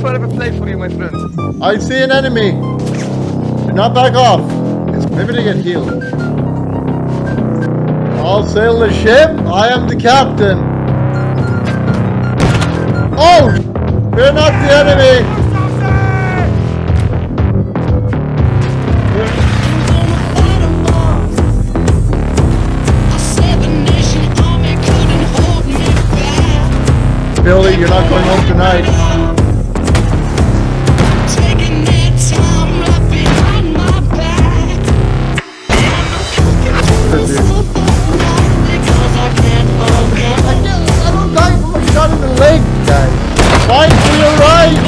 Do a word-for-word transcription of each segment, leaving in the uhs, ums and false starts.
front of a plate for you, my friend. I see an enemy. Do not back off. It's maybe to get healed. I'll sail the ship. I am the captain. Oh! We're not the enemy. Billy, you're not going home tonight. Taking that time right behind my back. I don't die from a shot in the leg, guys. Fight for your right!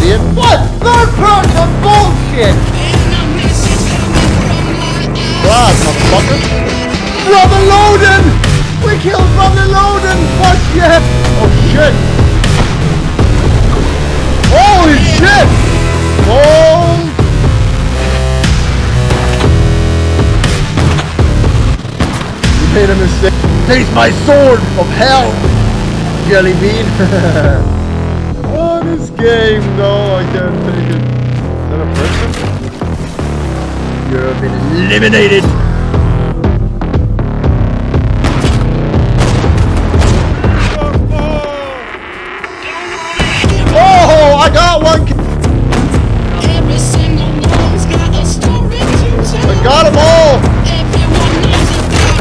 Idiot. What? Third person bullshit! God, motherfucker. Brother Loden! We killed Brother Loden! Fuck yeah! Oh shit! Holy shit! Oh! You made a mistake. Taste my sword of hell! Jelly bean! Oh, this game! No, I can't take it. Is that a person? You have been eliminated! I got one. Every single one's got a story to tell. I got them all. Everyone knows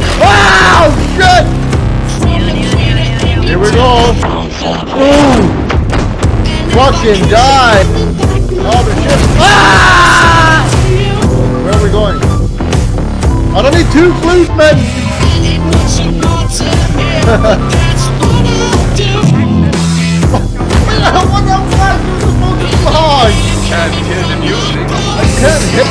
about it. Wow, shit. Here we go. Ooh. Fucking die. All the shit. Ah! Where are we going? I don't need two clues, man. I don't want that flash. Oh, you can't hear the music. I can't hit.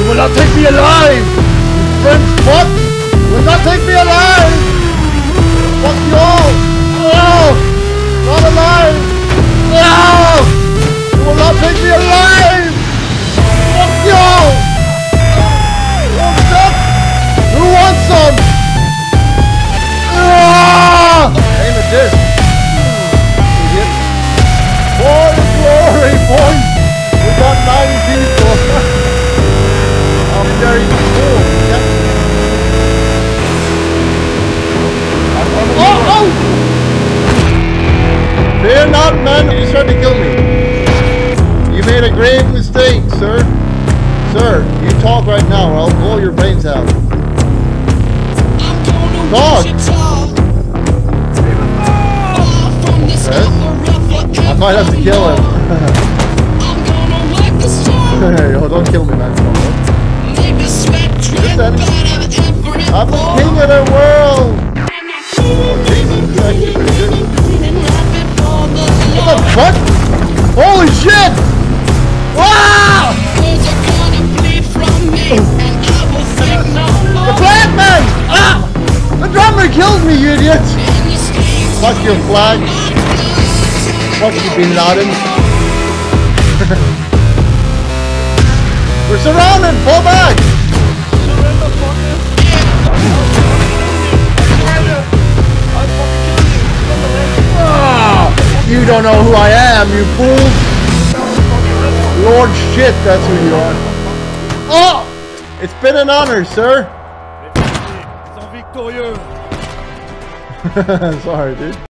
You will not take me alive! You French fuck! You will not take me alive! Fuck you all! Oh! Not alive! No! You will not take me alive! Fuck you all! Fuck! Who wants some? Ah! Aim at this! For the glory, boys! We got ninety people! I'm very cool! Yeah. Oh! Oh! Fear not, man! He's trying to kill me! You made a grave mistake, sir! Sir, you talk right now or I'll blow your brains out! God! Okay. I might have to kill him. Oh, don't kill me, man. I'm the king of the world! Oh, Jesus, that's actually pretty good. What the fuck? Holy shit! Wow! The flag man! Ah! The drummer killed me, you idiot! Fuck your flag. Fuck you, Bin Laden. We're surrounded! Fall back! Oh, you don't know who I am, you fool! Lord shit, that's who you are. Oh! It's been an honor, sir! Sorry, dude.